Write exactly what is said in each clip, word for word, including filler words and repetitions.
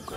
штука.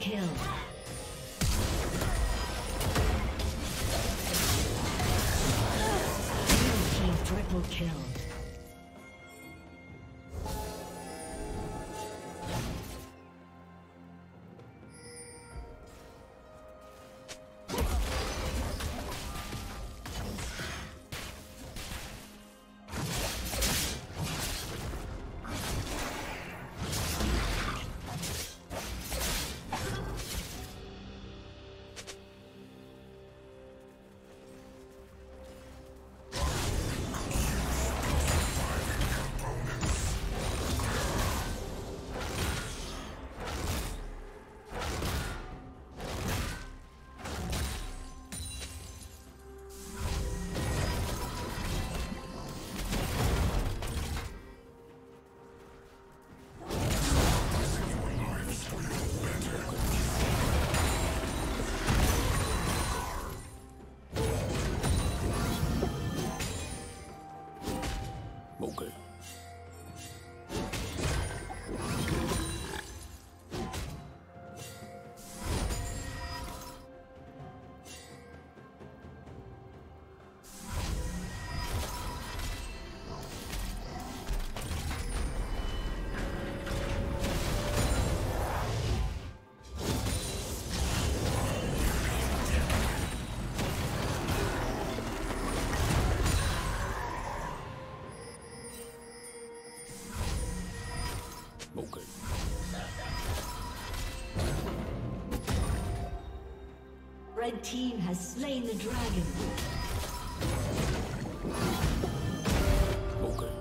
Kill. Team triple kill. Okay. Red team has slain the dragon. Okay.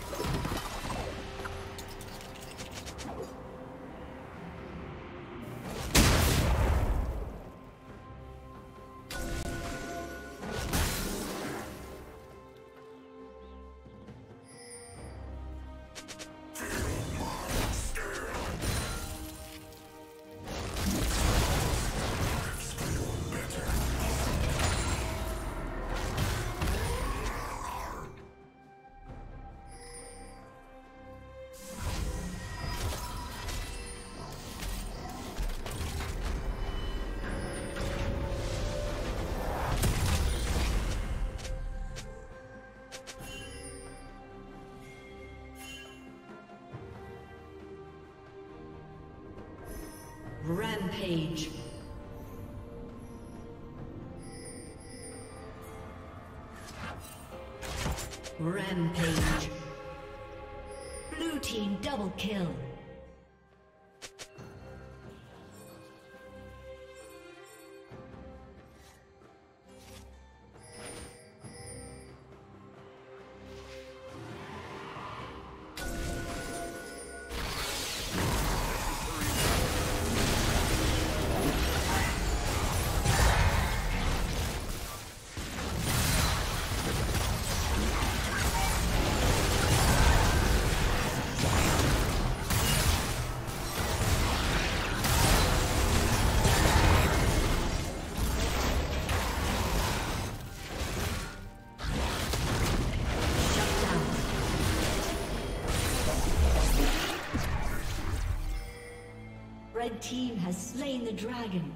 Rampage. Rampage. Blue team double kill. team has slain the dragon.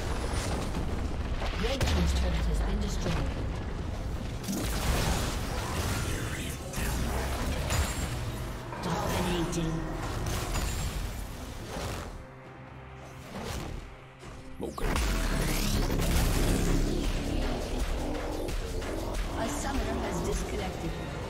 Red team's turret has been destroyed. Dominating. Okay. A summoner has disconnected.